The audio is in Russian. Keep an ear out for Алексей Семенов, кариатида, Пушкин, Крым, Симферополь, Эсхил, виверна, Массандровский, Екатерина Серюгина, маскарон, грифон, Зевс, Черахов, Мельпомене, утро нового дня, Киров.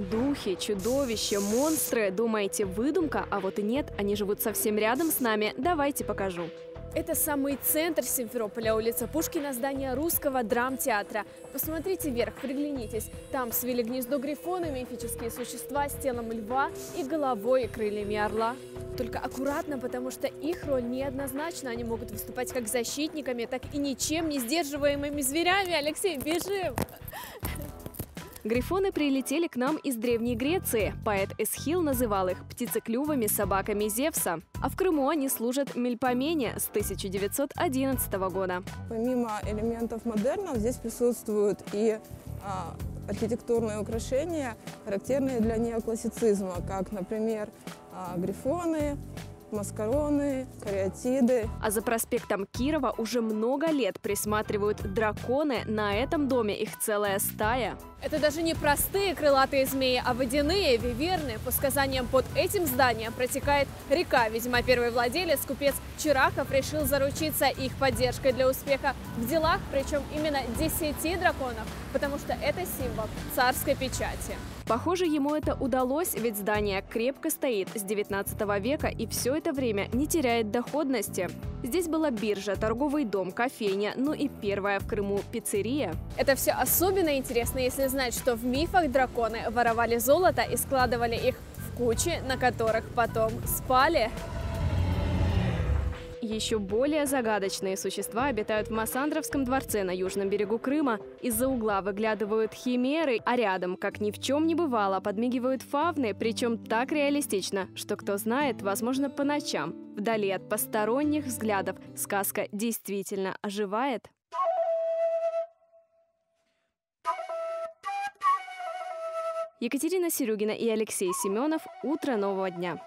Духи, чудовища, монстры. Думаете, выдумка? А вот и нет, они живут совсем рядом с нами. Давайте покажу. Это самый центр Симферополя, улица Пушкина, здание Русского драмтеатра. Посмотрите вверх, приглянитесь. Там свели гнездо грифоны, мифические существа с телом льва и головой и крыльями орла. Только аккуратно, потому что их роль неоднозначна. Они могут выступать как защитниками, так и ничем не сдерживаемыми зверями. Алексей, бежим! Грифоны прилетели к нам из Древней Греции. Поэт Эсхил называл их птицеклювыми собаками Зевса. А в Крыму они служат Мельпомене с 1911 года. Помимо элементов модерна, здесь присутствуют и архитектурные украшения, характерные для неоклассицизма, как, например, грифоны, маскароны, кариатиды. А за проспектом Кирова уже много лет присматривают драконы. На этом доме их целая стая. Это даже не простые крылатые змеи, а водяные, виверны. По сказаниям, под этим зданием протекает река. Видимо, первый владелец, купец Черахов, решил заручиться их поддержкой для успеха в делах, причем именно 10 драконов, потому что это символ царской печати. Похоже, ему это удалось, ведь здание крепко стоит с 19 века и все это время не теряет доходности. Здесь была биржа, торговый дом, кофейня, ну и первая в Крыму пиццерия. Это все особенно интересно, если знать, что в мифах драконы воровали золото и складывали их в кучи, на которых потом спали. Еще более загадочные существа обитают в Массандровском дворце на южном берегу Крыма. Из-за угла выглядывают химеры, а рядом, как ни в чем не бывало, подмигивают фавны, причем так реалистично, что, кто знает, возможно, по ночам. Вдали от посторонних взглядов сказка действительно оживает. Екатерина Серюгина и Алексей Семенов. Утро нового дня.